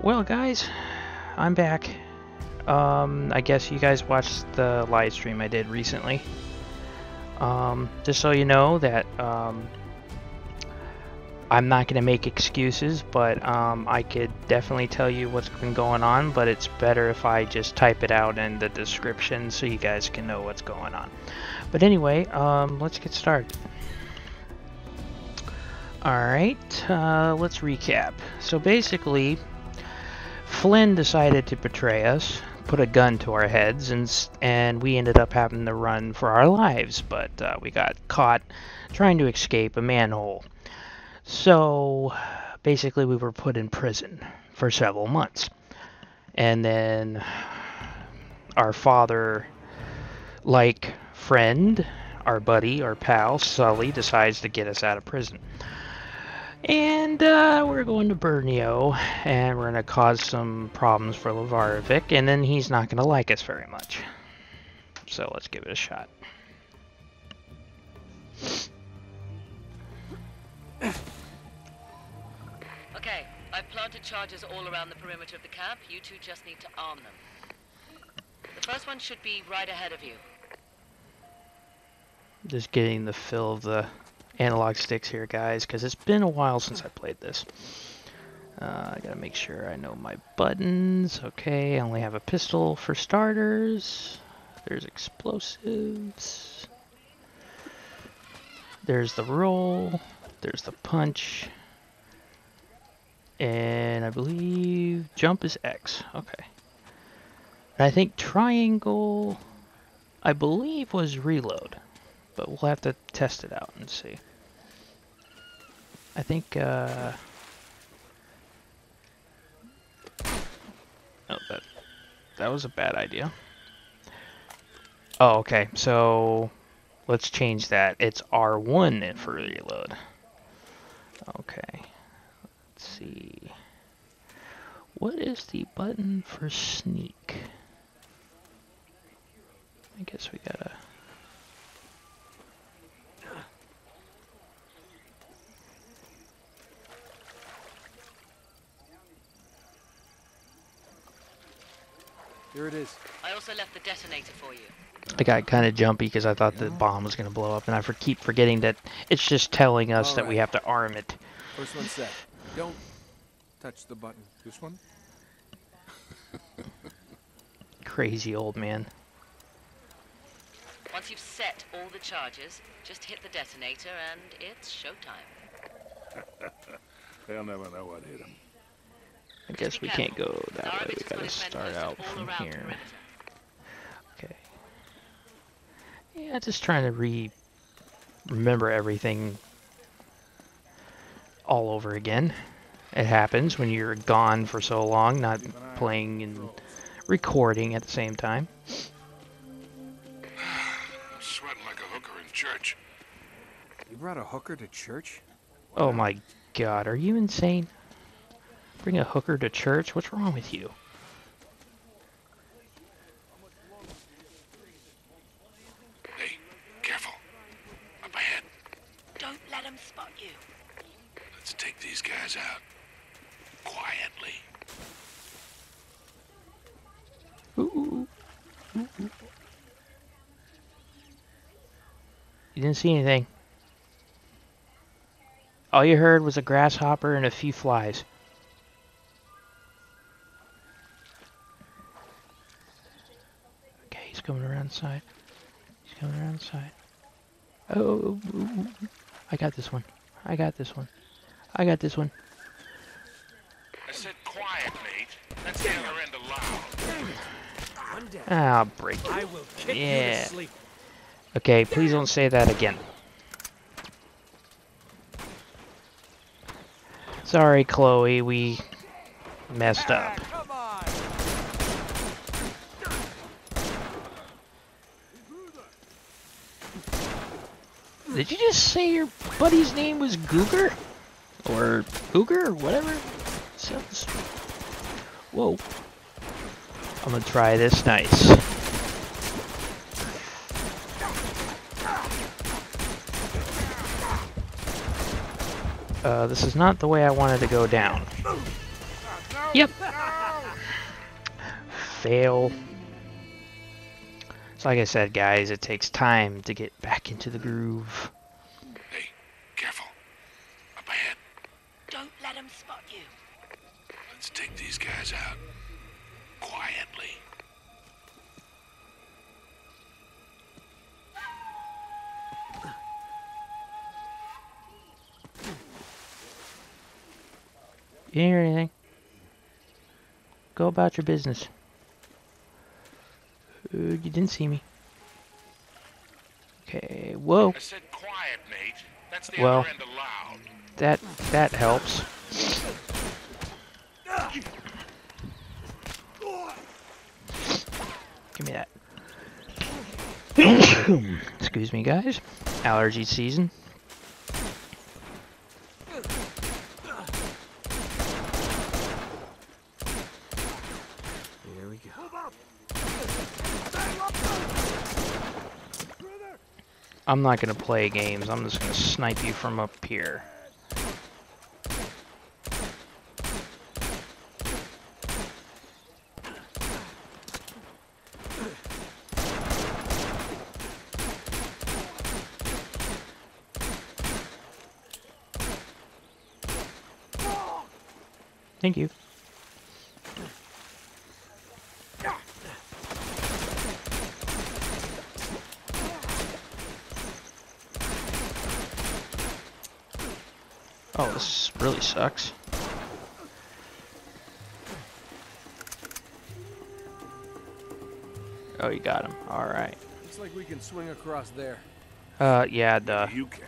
Well guys, I'm back. I guess you guys watched the live stream I did recently. Just so you know that I'm not gonna make excuses, but I could definitely tell you what's been going on, but it's better if I just type it out in the description so you guys can know what's going on. But anyway, let's get started. Alright, let's recap. So basically, Flynn decided to betray us, put a gun to our heads, and we ended up having to run for our lives, but we got caught trying to escape a manhole. So basically we were put in prison for several months, and then our father like friend, our buddy, our pal Sully decides to get us out of prison, and we're going to Brno, and we're going to cause some problems for Lazarević, and then he's not going to like us very much, so let's give it a shot. Okay, I've planted charges all around the perimeter of the camp. You two just need to arm them. The first one should be right ahead of you. Just getting the feel of the analog sticks here, guys, because it's been a while since I played this. I gotta make sure I know my buttons. Okay, I only have a pistol for starters. There's explosives. There's the roll. There's the punch. And I believe jump is X. Okay. And I think triangle, I believe, was reload. But we'll have to test it out and see. I think, oh, that was a bad idea. Oh, okay. So let's change that. It's R1 for reload. Okay. Let's see. What is the button for sneak? I guess we gotta... Here it is. I also left the detonator for you. I got kind of jumpy because I thought the bomb was going to blow up, and I keep forgetting that it's just telling us that we have to arm it. First one set. Don't touch the button. This one? Crazy old man. Once you've set all the charges, just hit the detonator and it's showtime. They'll never know what hit him. I guess we can't go that way, we gotta start out from here. Okay. Yeah, just trying to remember everything all over again. It happens when you're gone for so long, not playing and recording at the same time. I'm sweating like a hooker in church. You brought a hooker to church? Oh my god, are you insane? Bring a hooker to church? What's wrong with you? Hey, careful. Up ahead. Don't let them spot you. Let's take these guys out. Quietly. Ooh. Ooh. Ooh. You didn't see anything. All you heard was a grasshopper and a few flies. Coming around the side. He's coming around the side. Oh, I got this one. I got this one. I got this one. I said quiet, mate. That's the other end of loud. I'll break it. I will kick you to sleep. Okay, please don't say that again. Sorry, Chloe. We messed up. Did you just say your buddy's name was Googer? Or Cougar? Or whatever? Sounds... Whoa. I'm gonna try this nice. This is not the way I wanted to go down. Yep. Fail. So like I said, guys, it takes time to get back into the groove. Hey, careful. Up ahead. Don't let them spot you. Let's take these guys out. Quietly. You didn't hear anything. Go about your business. You didn't see me. Okay, whoa. I said quiet, mate. That's the well, other end of loud. That helps. Give me that. Excuse me, guys. Allergy season. I'm not gonna play games, I'm just gonna snipe you from up here. Thank you. Oh, this really sucks. Oh, you got him. All right. Looks like we can swing across there. Yeah, duh. You can.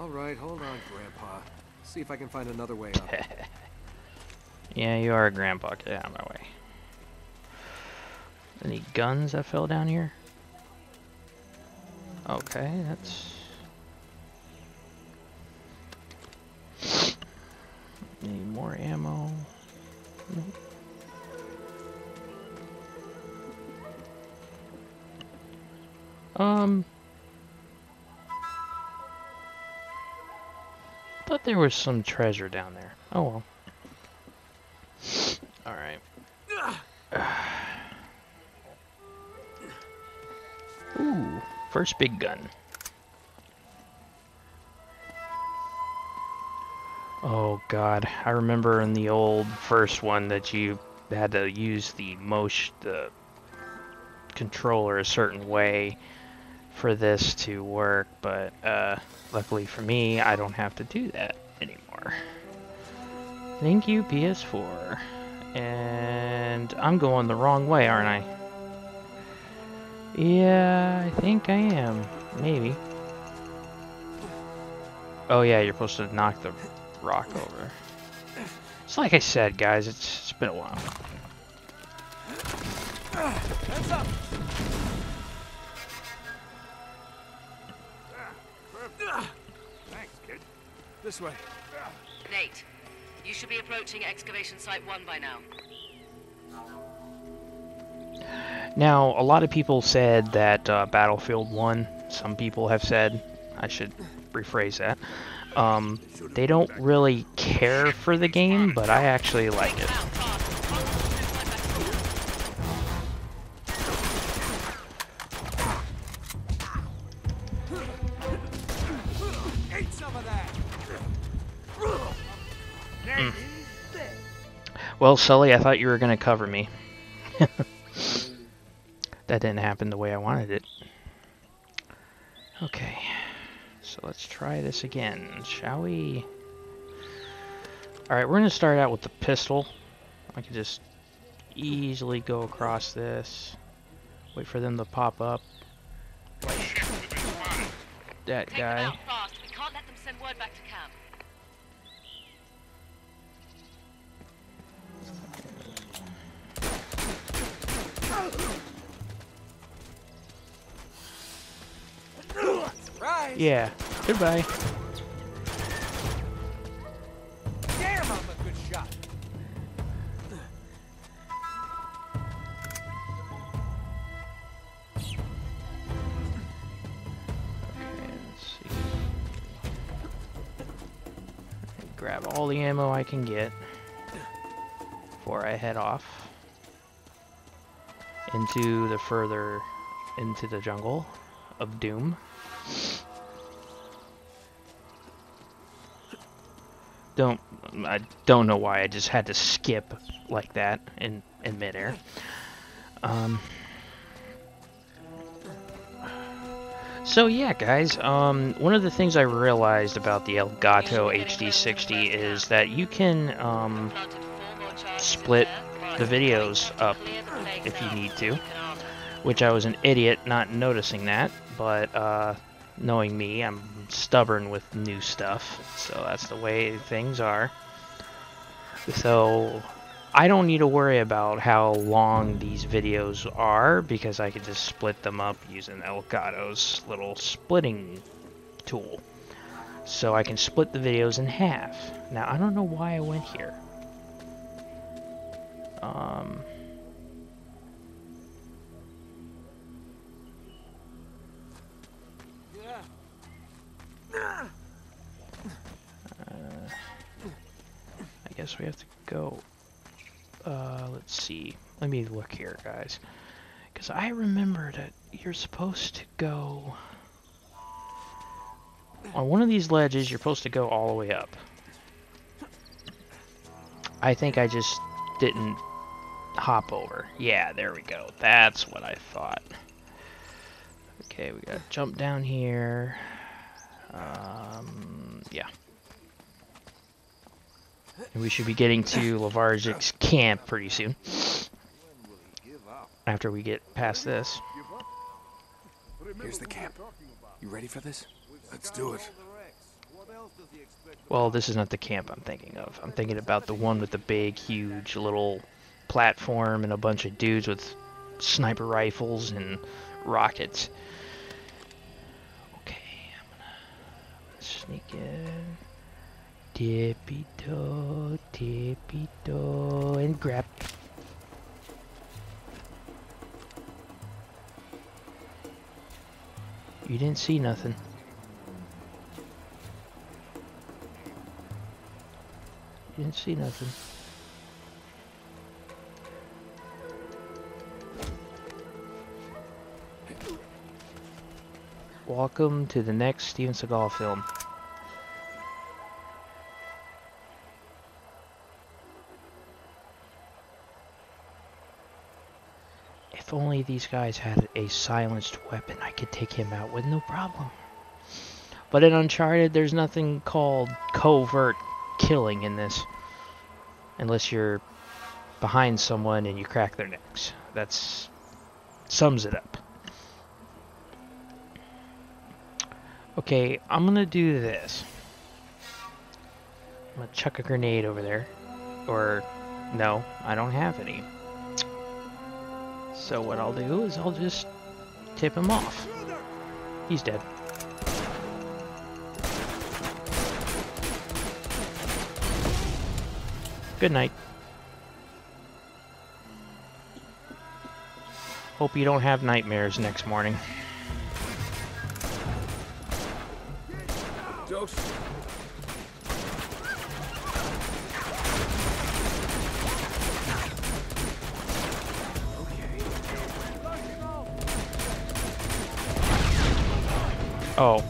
All right, hold on, Grandpa. See if I can find another way up. Yeah, you are a grandpa. Get out of my way. Any guns that fell down here? Okay, that's. Need more ammo. Nope. Thought there was some treasure down there. Oh well. All right. Ooh, first big gun. Oh god, I remember in the old first one that you had to use the controller a certain way for this to work, but luckily for me, I don't have to do that anymore. Thank you, PS4. And I'm going the wrong way, aren't I? Yeah, I think I am. Maybe. Oh yeah, you're supposed to knock the rock over. It's like I said, guys, it's been a while. Heads up. Thanks, kid. This way. Nate, you should be approaching excavation site 1 by now. Now, a lot of people said that Battlefield 1, some people have said, I should rephrase that. They don't really care for the game, but I actually like it. Mm. Well, Sully, I thought you were going to cover me. That didn't happen the way I wanted it. Okay. So let's try this again, shall we? Alright, we're going to start out with the pistol. I can just easily go across this. Wait for them to pop up. That guy. Yeah. Goodbye. Damn, I'm a good shot. grab all the ammo I can get before I head off into the further into the jungle of doom. I don't know why I just had to skip like that in midair. So yeah, guys, one of the things I realized about the Elgato HD60 is that you can split the videos up if you need to, which I was an idiot not noticing that, but knowing me, I'm stubborn with new stuff, so that's the way things are. So I don't need to worry about how long these videos are because I could just split them up using Elgato's little splitting tool. So I can split the videos in half. Now I don't know why I went here. I guess we have to go. Let's see. Let me look here, guys, because I remember that you're supposed to go on one of these ledges. You're supposed to go all the way up. I think I just didn't hop over. Yeah, there we go. That's what I thought. Okay, we gotta jump down here. Yeah. And we should be getting to Lazarević's camp pretty soon. After we get past this. Here's the camp. You ready for this? Let's do it. Well, this is not the camp I'm thinking of. I'm thinking about the one with the big, huge little platform and a bunch of dudes with sniper rifles and rockets. Okay, I'm gonna sneak in. Tippy toe, and grab. You didn't see nothing. You didn't see nothing. Welcome to the next Steven Seagal film. If only these guys had a silenced weapon, I could take him out with no problem. But in Uncharted, there's nothing called covert killing in this. Unless you're behind someone and you crack their necks. That's... sums it up. Okay, I'm gonna do this. I'm gonna chuck a grenade over there. Or, no, I don't have any. So what I'll do is I'll just tip him off. He's dead. Good night. Hope you don't have nightmares next morning. Oh,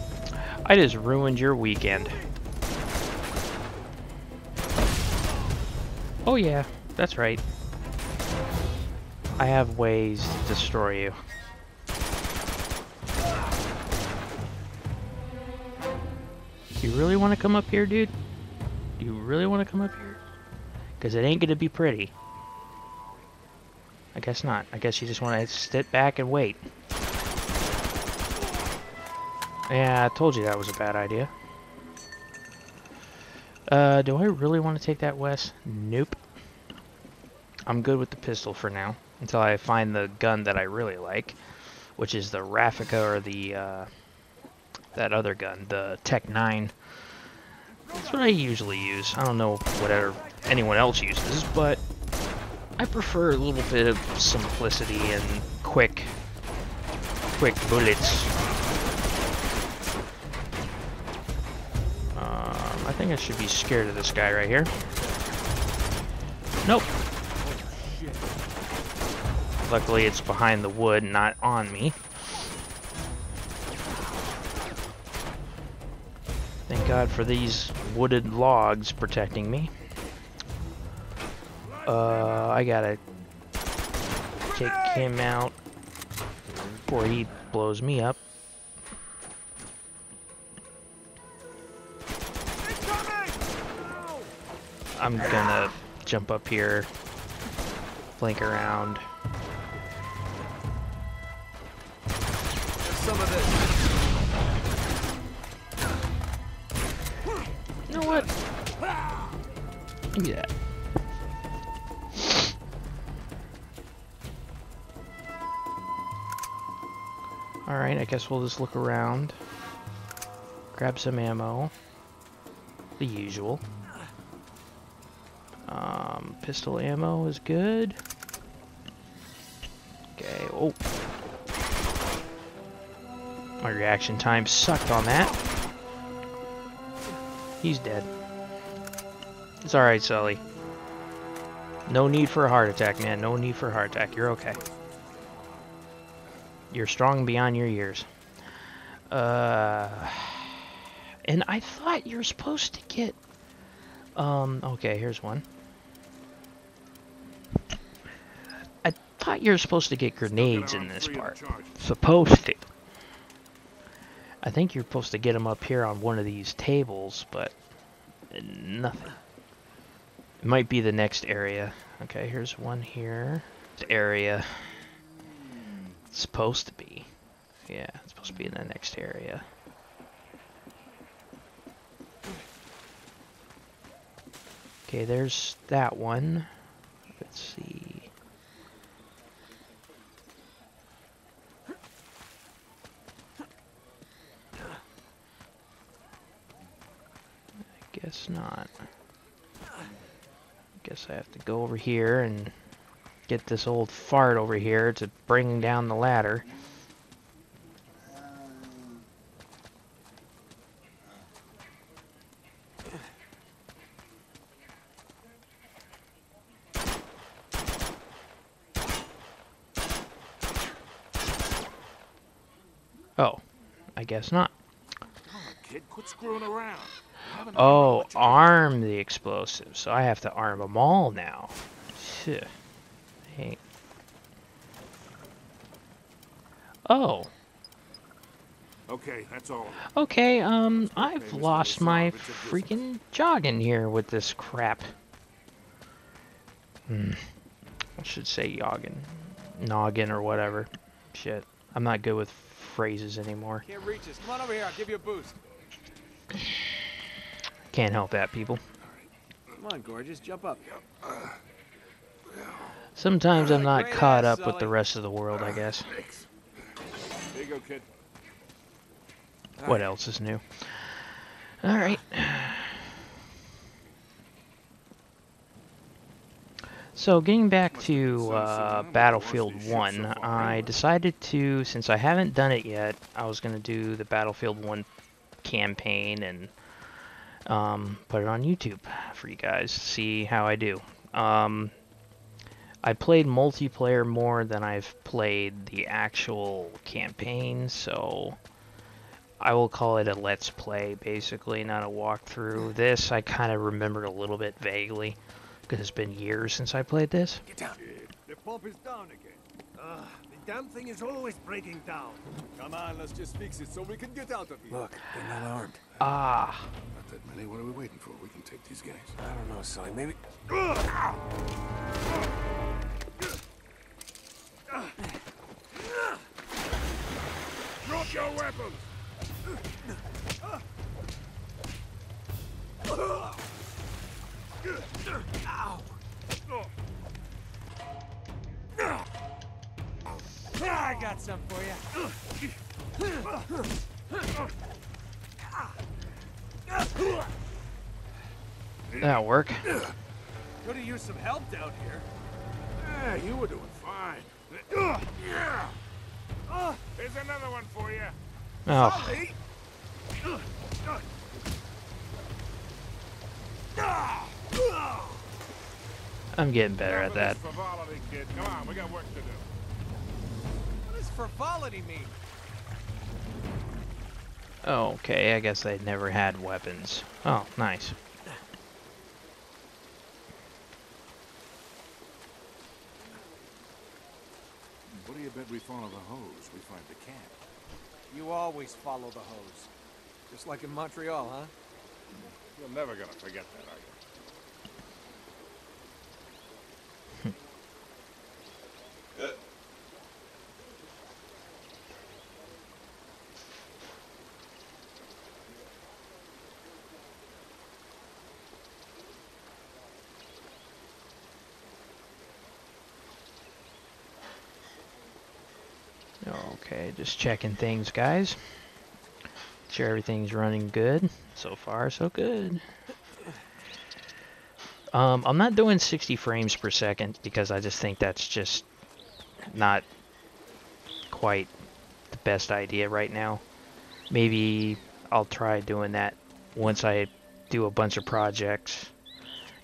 I just ruined your weekend. Oh yeah, that's right. I have ways to destroy you. Do you really want to come up here, dude? Do you really want to come up here? Because it ain't going to be pretty. I guess not. I guess you just want to sit back and wait. Yeah, I told you that was a bad idea. Do I really want to take that west? Nope. I'm good with the pistol for now, until I find the gun that I really like, which is the Rafica or the, that other gun, the Tech-9. That's what I usually use. I don't know whatever anyone else uses, but I prefer a little bit of simplicity and quick bullets. I think I should be scared of this guy right here. Nope. Luckily, it's behind the wood, not on me. Thank God for these wooded logs protecting me. I gotta take him out before he blows me up. I'm gonna jump up here, flank around. Some of this. You know what? Yeah. All right, I guess we'll just look around, grab some ammo, the usual. Pistol ammo is good. Okay, oh. My reaction time sucked on that. He's dead. It's alright, Sully. No need for a heart attack, man. No need for a heart attack. You're okay. You're strong beyond your years. And I thought you were supposed to get... okay, here's one. I thought you were supposed to get grenades in this part. Supposed to. I think you're supposed to get them up here on one of these tables, but nothing. It might be the next area. Okay, here's one here. This area. It's supposed to be. Yeah, it's supposed to be in the next area. Okay, there's that one. Let's see. Guess not. Guess I have to go over here and get this old fart over here to bring down the ladder. Oh, I guess not. Quit screwing around. Oh, arm the explosives. So I have to arm them all now. Hey. Oh. Okay, that's all. Okay, I've lost my freaking jogging here with this crap. I should say yoggin. Noggin or whatever. Shit. I'm not good with phrases anymore. Can't reach us. Come on over here, I'll give you a boost. Can't help that, people. Come on, gorgeous, jump up. Sometimes I'm not caught up with the rest of the world, I guess. There you go, kid. What else is new? All right. So getting back to Battlefield 1, I decided to, since I haven't done it yet, I was going to do the Battlefield 1 campaign and put it on YouTube for you guys to see how I do. I played multiplayer more than I've played the actual campaign, so I will call it a let's play, basically, not a walkthrough. This I kind of remembered a little bit vaguely, because it's been years since I played this. Get down. The pump is down again. Damn thing is always breaking down. Come on, let's just fix it so we can get out of here. Look, they're not armed. Ah. Not that many. What are we waiting for? We can take these guys. I don't know, Sully. Maybe. Drop your weapons. Ow. I got some for you. That'll work. Could have used some help down here. Yeah, you were doing fine. Yeah. There's another one for you. Oh. I'm getting better at that. Frivolity, kid. Come on, we got work to do. What does frivolity mean? Okay, I guess they never had weapons. Oh, nice. What do you bet we follow the hose? We find the camp. You always follow the hose. Just like in Montreal, huh? You're never gonna forget that, are you? Okay, just checking things, guys. Sure everything's running good. So far, so good. I'm not doing 60 frames per second because I just think that's just not quite the best idea right now. Maybe I'll try doing that once I do a bunch of projects.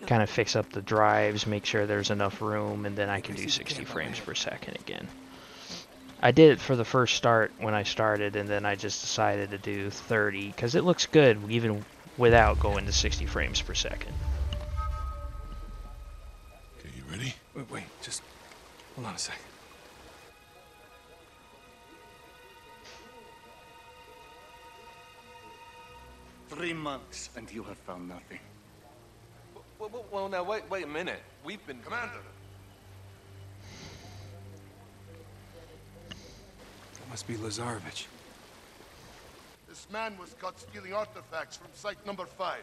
Kind of fix up the drives, make sure there's enough room, and then I can do 60 frames per second again. I did it for the first start when I started, and then I just decided to do 30 because it looks good even without going to 60 frames per second. Okay, you ready? Wait, just hold on a second. Three months and you have found nothing. Well, now wait a minute. We've been Commander. Must be Lazarević. This man was caught stealing artifacts from site number 5.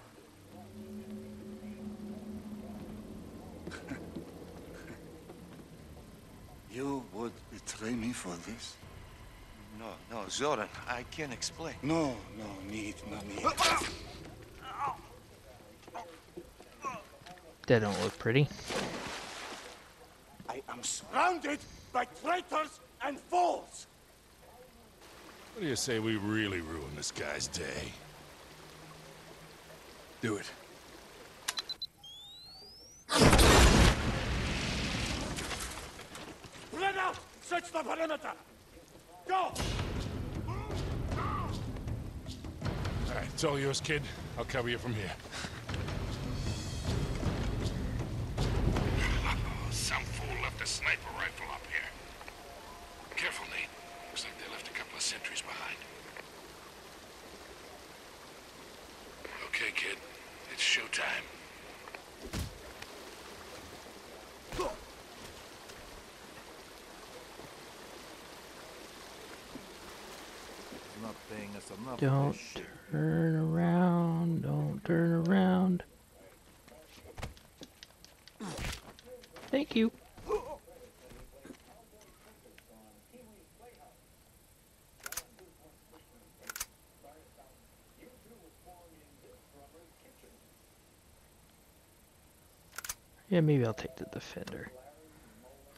You would betray me for this? No, Zoran, I can't explain. No need. That don't look pretty. I am surrounded by traitors and fools. What do you say we really ruin this guy's day? Do it. Spread out! Search the perimeter! Go! Alright, it's all yours, kid. I'll cover you from here. Some fool left a sniper rifle up here. Careful, Nate. Looks like they left a couple of sentries behind. Okay, kid. It's showtime. Don't turn around. Don't turn around. Thank you. Yeah, maybe I'll take the defender.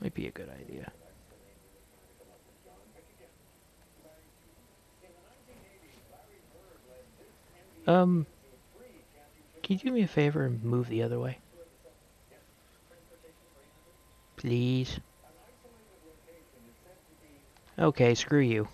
Might be a good idea. Can you do me a favor and move the other way? Please. Okay, screw you.